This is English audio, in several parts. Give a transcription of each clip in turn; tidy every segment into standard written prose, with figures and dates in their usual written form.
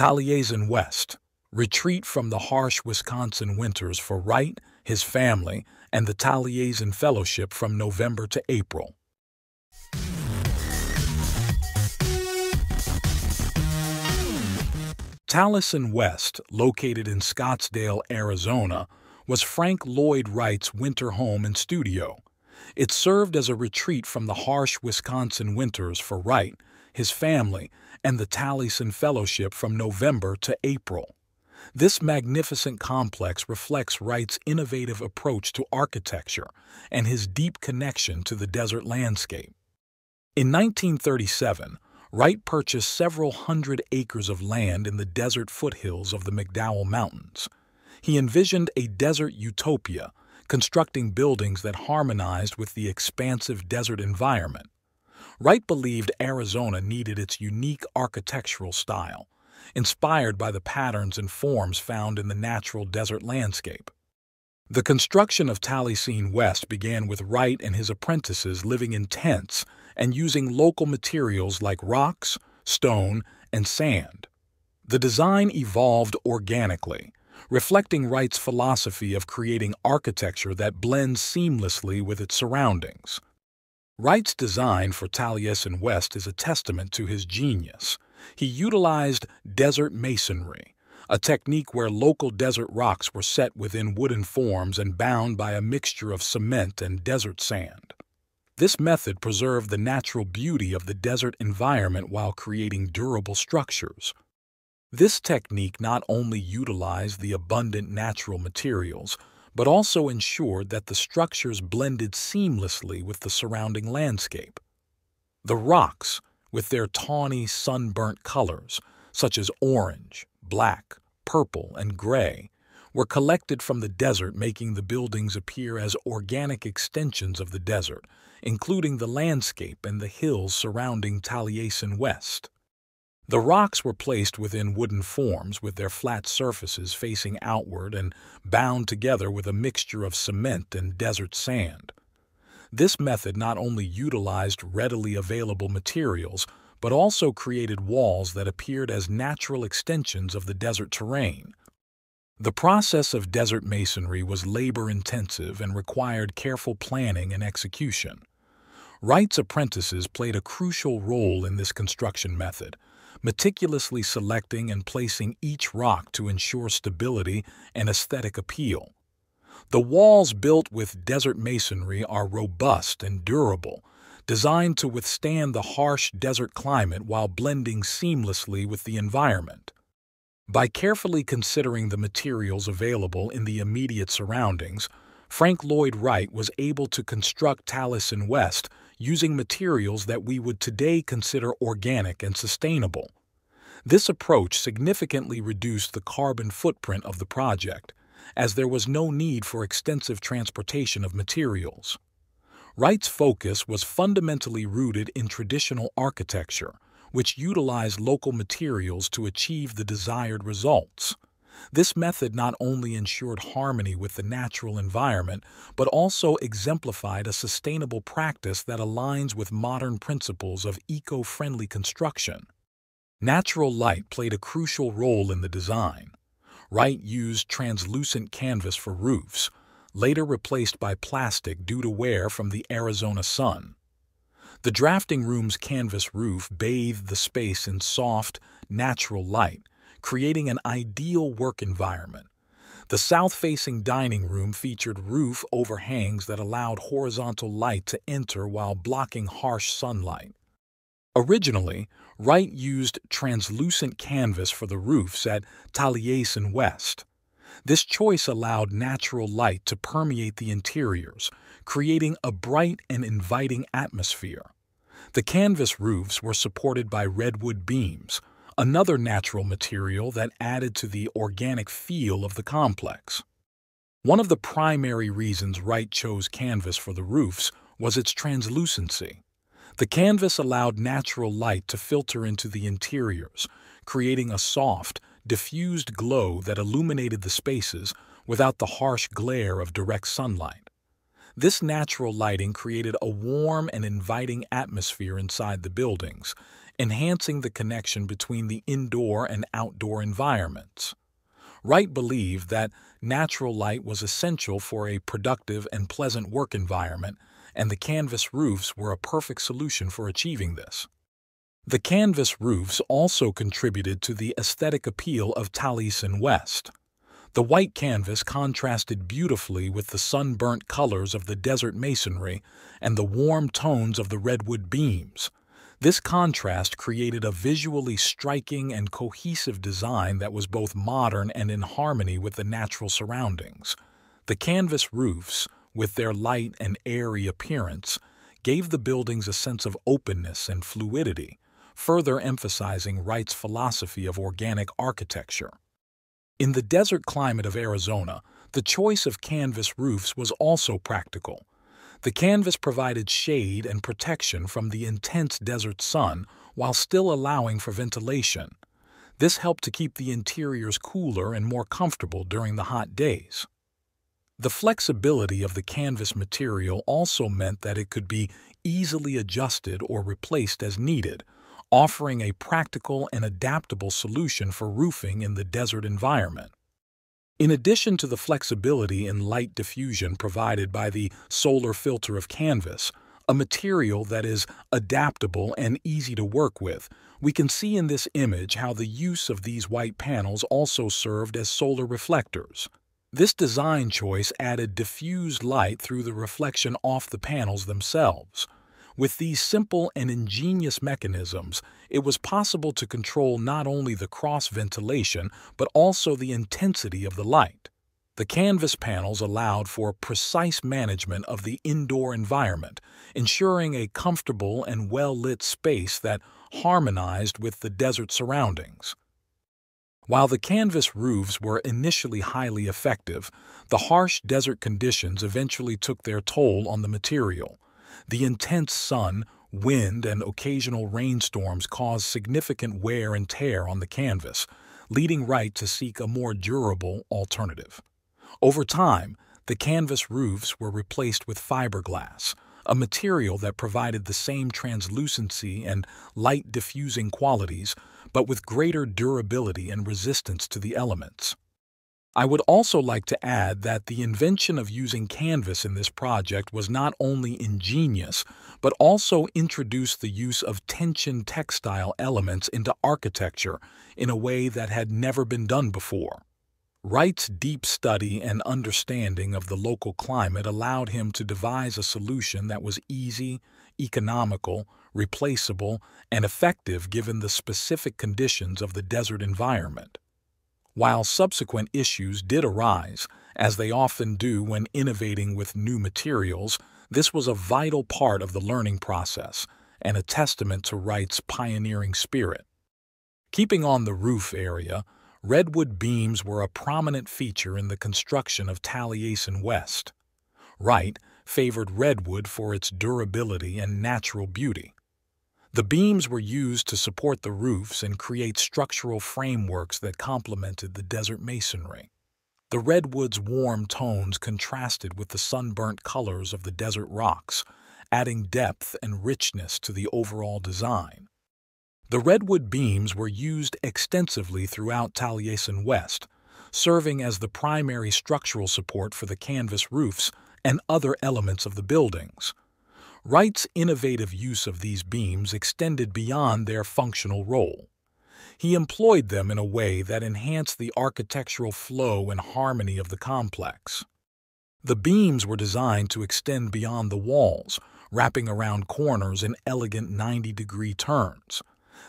Taliesin West, retreat from the harsh Wisconsin winters for Wright, his family, and the Taliesin Fellowship from November to April. Taliesin West, located in Scottsdale, Arizona, was Frank Lloyd Wright's winter home and studio. It served as a retreat from the harsh Wisconsin winters for Wright, his family, and the Taliesin Fellowship from November to April. This magnificent complex reflects Wright's innovative approach to architecture and his deep connection to the desert landscape. In 1937, Wright purchased several hundred acres of land in the desert foothills of the McDowell Mountains. He envisioned a desert utopia, constructing buildings that harmonized with the expansive desert environment. Wright believed Arizona needed its unique architectural style, inspired by the patterns and forms found in the natural desert landscape. The construction of Taliesin West began with Wright and his apprentices living in tents and using local materials like rocks, stone, and sand. The design evolved organically, reflecting Wright's philosophy of creating architecture that blends seamlessly with its surroundings. Wright's design for Taliesin West is a testament to his genius. He utilized desert masonry, a technique where local desert rocks were set within wooden forms and bound by a mixture of cement and desert sand. This method preserved the natural beauty of the desert environment while creating durable structures. This technique not only utilized the abundant natural materials, but also ensured that the structures blended seamlessly with the surrounding landscape. The rocks, with their tawny, sunburnt colors, such as orange, black, purple, and gray, were collected from the desert, making the buildings appear as organic extensions of the desert, including the landscape and the hills surrounding Taliesin West. The rocks were placed within wooden forms with their flat surfaces facing outward and bound together with a mixture of cement and desert sand. This method not only utilized readily available materials, but also created walls that appeared as natural extensions of the desert terrain. The process of desert masonry was labor-intensive and required careful planning and execution. Wright's apprentices played a crucial role in this construction method, meticulously selecting and placing each rock to ensure stability and aesthetic appeal. The walls built with desert masonry are robust and durable, designed to withstand the harsh desert climate while blending seamlessly with the environment. By carefully considering the materials available in the immediate surroundings, Frank Lloyd Wright was able to construct Taliesin West using materials that we would today consider organic and sustainable. This approach significantly reduced the carbon footprint of the project, as there was no need for extensive transportation of materials. Wright's focus was fundamentally rooted in traditional architecture, which utilized local materials to achieve the desired results. This method not only ensured harmony with the natural environment, but also exemplified a sustainable practice that aligns with modern principles of eco-friendly construction. Natural light played a crucial role in the design. Wright used translucent canvas for roofs, later replaced by plastic due to wear from the Arizona sun. The drafting room's canvas roof bathed the space in soft, natural light, creating an ideal work environment. The south-facing dining room featured roof overhangs that allowed horizontal light to enter while blocking harsh sunlight. Originally, Wright used translucent canvas for the roofs at Taliesin West. This choice allowed natural light to permeate the interiors, creating a bright and inviting atmosphere. The canvas roofs were supported by redwood beams, another natural material that added to the organic feel of the complex. One of the primary reasons Wright chose canvas for the roofs was its translucency. The canvas allowed natural light to filter into the interiors, creating a soft, diffused glow that illuminated the spaces without the harsh glare of direct sunlight. This natural lighting created a warm and inviting atmosphere inside the buildings, enhancing the connection between the indoor and outdoor environments. Wright believed that natural light was essential for a productive and pleasant work environment, and the canvas roofs were a perfect solution for achieving this. The canvas roofs also contributed to the aesthetic appeal of Taliesin West. The white canvas contrasted beautifully with the sunburnt colors of the desert masonry and the warm tones of the redwood beams. This contrast created a visually striking and cohesive design that was both modern and in harmony with the natural surroundings. The canvas roofs, with their light and airy appearance, gave the buildings a sense of openness and fluidity, further emphasizing Wright's philosophy of organic architecture. In the desert climate of Arizona, the choice of canvas roofs was also practical. The canvas provided shade and protection from the intense desert sun while still allowing for ventilation. This helped to keep the interiors cooler and more comfortable during the hot days. The flexibility of the canvas material also meant that it could be easily adjusted or replaced as needed, offering a practical and adaptable solution for roofing in the desert environment. In addition to the flexibility in light diffusion provided by the solar filter of canvas, a material that is adaptable and easy to work with, we can see in this image how the use of these white panels also served as solar reflectors. This design choice added diffused light through the reflection off the panels themselves. With these simple and ingenious mechanisms, it was possible to control not only the cross-ventilation but also the intensity of the light. The canvas panels allowed for precise management of the indoor environment, ensuring a comfortable and well-lit space that harmonized with the desert surroundings. While the canvas roofs were initially highly effective, the harsh desert conditions eventually took their toll on the material. The intense sun, wind, and occasional rainstorms caused significant wear and tear on the canvas, leading Wright to seek a more durable alternative. Over time, the canvas roofs were replaced with fiberglass, a material that provided the same translucency and light-diffusing qualities, but with greater durability and resistance to the elements. I would also like to add that the invention of using canvas in this project was not only ingenious, but also introduced the use of tension textile elements into architecture in a way that had never been done before. Wright's deep study and understanding of the local climate allowed him to devise a solution that was easy, economical, replaceable, and effective given the specific conditions of the desert environment. While subsequent issues did arise, as they often do when innovating with new materials, this was a vital part of the learning process and a testament to Wright's pioneering spirit. Keeping on the roof area, redwood beams were a prominent feature in the construction of Taliesin West. Wright favored redwood for its durability and natural beauty. The beams were used to support the roofs and create structural frameworks that complemented the desert masonry. The redwood's warm tones contrasted with the sunburnt colors of the desert rocks, adding depth and richness to the overall design. The redwood beams were used extensively throughout Taliesin West, serving as the primary structural support for the canvas roofs and other elements of the buildings. Wright's innovative use of these beams extended beyond their functional role. He employed them in a way that enhanced the architectural flow and harmony of the complex. The beams were designed to extend beyond the walls, wrapping around corners in elegant 90-degree turns.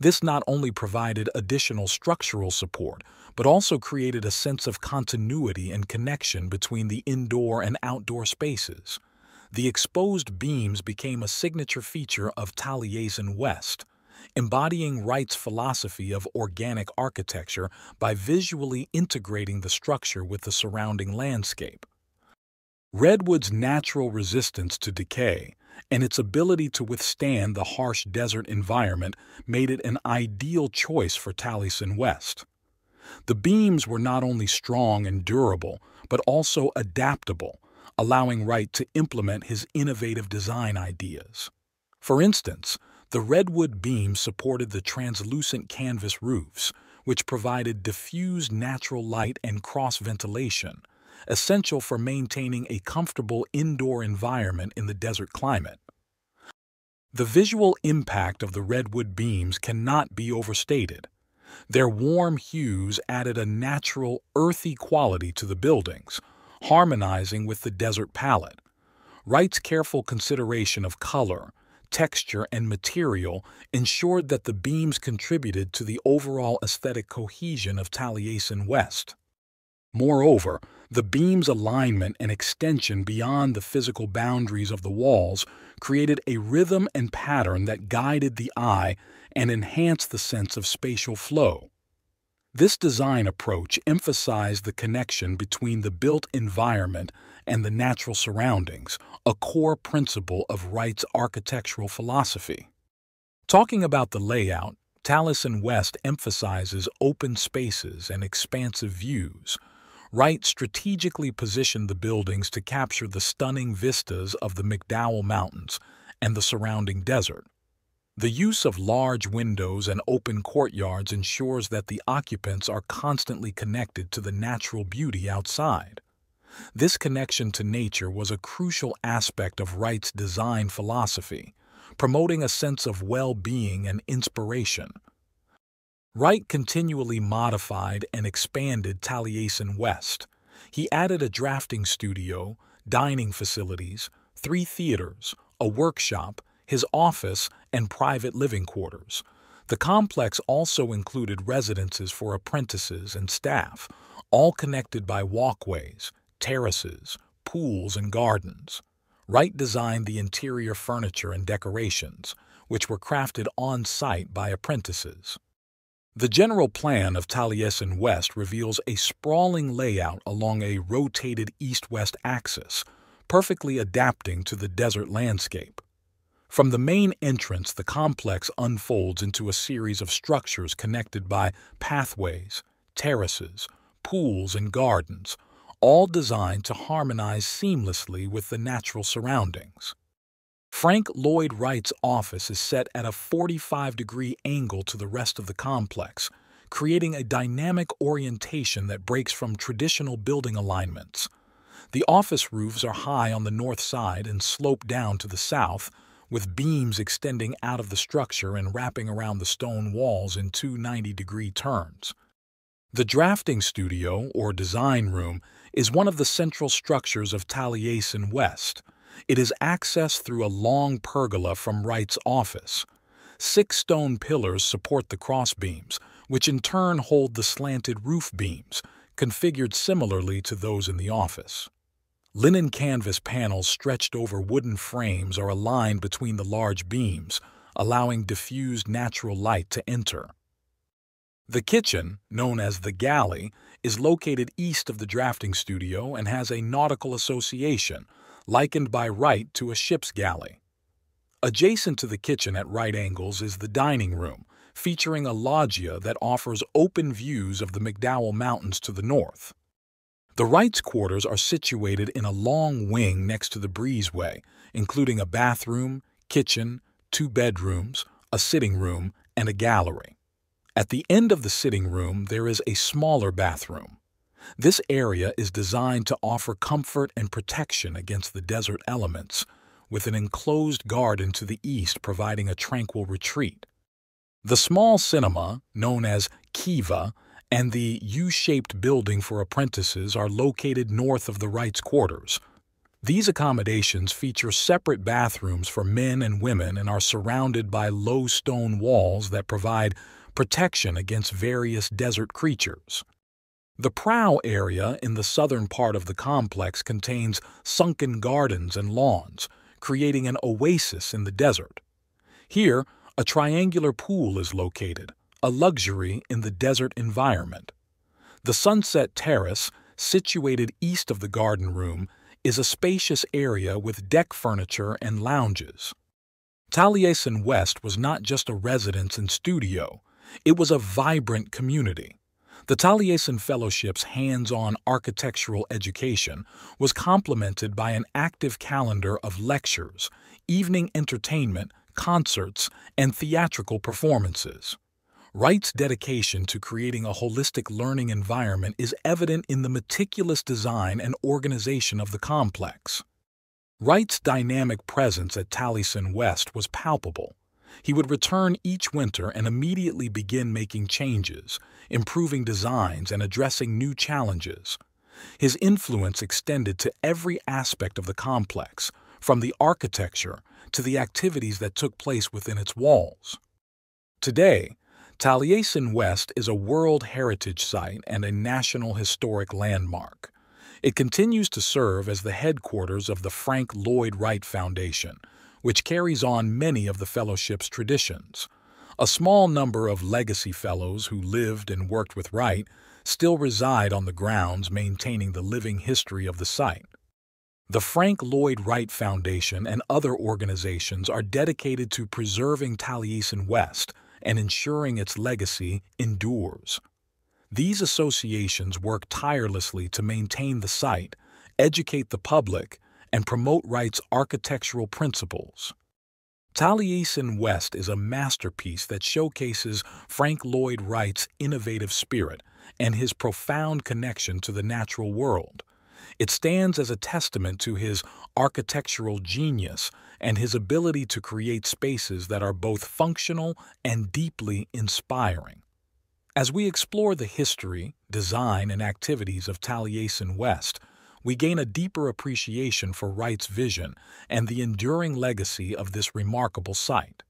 This not only provided additional structural support, but also created a sense of continuity and connection between the indoor and outdoor spaces. The exposed beams became a signature feature of Taliesin West, embodying Wright's philosophy of organic architecture by visually integrating the structure with the surrounding landscape. Redwood's natural resistance to decay and its ability to withstand the harsh desert environment made it an ideal choice for Taliesin West. The beams were not only strong and durable, but also adaptable, allowing Wright to implement his innovative design ideas. For instance, The redwood beams supported the translucent canvas roofs, which provided diffused natural light and cross-ventilation, essential for maintaining a comfortable indoor environment in the desert climate. The visual impact of the redwood beams cannot be overstated. Their warm hues added a natural, earthy quality to the buildings, harmonizing with the desert palette. Wright's careful consideration of color, texture, and material ensured that the beams contributed to the overall aesthetic cohesion of Taliesin West. Moreover, the beam's alignment and extension beyond the physical boundaries of the walls created a rhythm and pattern that guided the eye and enhanced the sense of spatial flow. This design approach emphasized the connection between the built environment and the natural surroundings, a core principle of Wright's architectural philosophy. Talking about the layout, Taliesin West emphasizes open spaces and expansive views. Wright strategically positioned the buildings to capture the stunning vistas of the McDowell Mountains and the surrounding desert. The use of large windows and open courtyards ensures that the occupants are constantly connected to the natural beauty outside. This connection to nature was a crucial aspect of Wright's design philosophy, promoting a sense of well-being and inspiration. Wright continually modified and expanded Taliesin West. He added a drafting studio, dining facilities, 3 theaters, a workshop, his office, and private living quarters. The complex also included residences for apprentices and staff, all connected by walkways, terraces, pools, and gardens. Wright designed the interior furniture and decorations, which were crafted on-site by apprentices. The general plan of Taliesin West reveals a sprawling layout along a rotated east-west axis, perfectly adapting to the desert landscape. From the main entrance, the complex unfolds into a series of structures connected by pathways, terraces, pools, and gardens, all designed to harmonize seamlessly with the natural surroundings. Frank Lloyd Wright's office is set at a 45-degree angle to the rest of the complex, creating a dynamic orientation that breaks from traditional building alignments. The office roofs are high on the north side and slope down to the south, with beams extending out of the structure and wrapping around the stone walls in 2 90-degree turns. The drafting studio, or design room, is one of the central structures of Taliesin West. It is accessed through a long pergola from Wright's office. 6 stone pillars support the crossbeams, which in turn hold the slanted roof beams, configured similarly to those in the office. Linen canvas panels stretched over wooden frames are aligned between the large beams, allowing diffused natural light to enter. The kitchen, known as the galley, is located east of the drafting studio and has a nautical association, likened by Wright to a ship's galley. Adjacent to the kitchen at right angles is the dining room, featuring a loggia that offers open views of the McDowell Mountains to the north. The Wrights' quarters are situated in a long wing next to the breezeway, including a bathroom, kitchen, 2 bedrooms, a sitting room, and a gallery. At the end of the sitting room, there is a smaller bathroom. This area is designed to offer comfort and protection against the desert elements, with an enclosed garden to the east providing a tranquil retreat. The small cinema, known as Kiva, and the U-shaped building for apprentices are located north of the Wrights' quarters. These accommodations feature separate bathrooms for men and women and are surrounded by low stone walls that provide protection against various desert creatures. The prow area in the southern part of the complex contains sunken gardens and lawns, creating an oasis in the desert. Here, a triangular pool is located, a luxury in the desert environment. The sunset terrace, situated east of the garden room, is a spacious area with deck furniture and lounges. Taliesin West was not just a residence and studio, it was a vibrant community. The Taliesin Fellowship's hands-on architectural education was complemented by an active calendar of lectures, evening entertainment, concerts, and theatrical performances. Wright's dedication to creating a holistic learning environment is evident in the meticulous design and organization of the complex. Wright's dynamic presence at Taliesin West was palpable. He would return each winter and immediately begin making changes, improving designs, and addressing new challenges. His influence extended to every aspect of the complex, from the architecture to the activities that took place within its walls. Today, Taliesin West is a World Heritage Site and a National Historic Landmark. It continues to serve as the headquarters of the Frank Lloyd Wright Foundation, which carries on many of the Fellowship's traditions. A small number of legacy fellows who lived and worked with Wright still reside on the grounds, maintaining the living history of the site. The Frank Lloyd Wright Foundation and other organizations are dedicated to preserving Taliesin West and ensuring its legacy endures. These associations work tirelessly to maintain the site, educate the public, and promote Wright's architectural principles. Taliesin West is a masterpiece that showcases Frank Lloyd Wright's innovative spirit and his profound connection to the natural world. It stands as a testament to his architectural genius and his ability to create spaces that are both functional and deeply inspiring. As we explore the history, design, and activities of Taliesin West, we gain a deeper appreciation for Wright's vision and the enduring legacy of this remarkable site.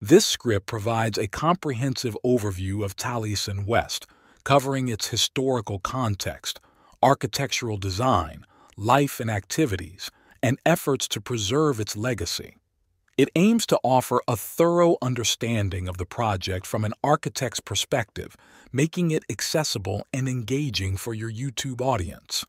This script provides a comprehensive overview of Taliesin West, covering its historical context, architectural design, life and activities, and efforts to preserve its legacy. It aims to offer a thorough understanding of the project from an architect's perspective, making it accessible and engaging for your YouTube audience.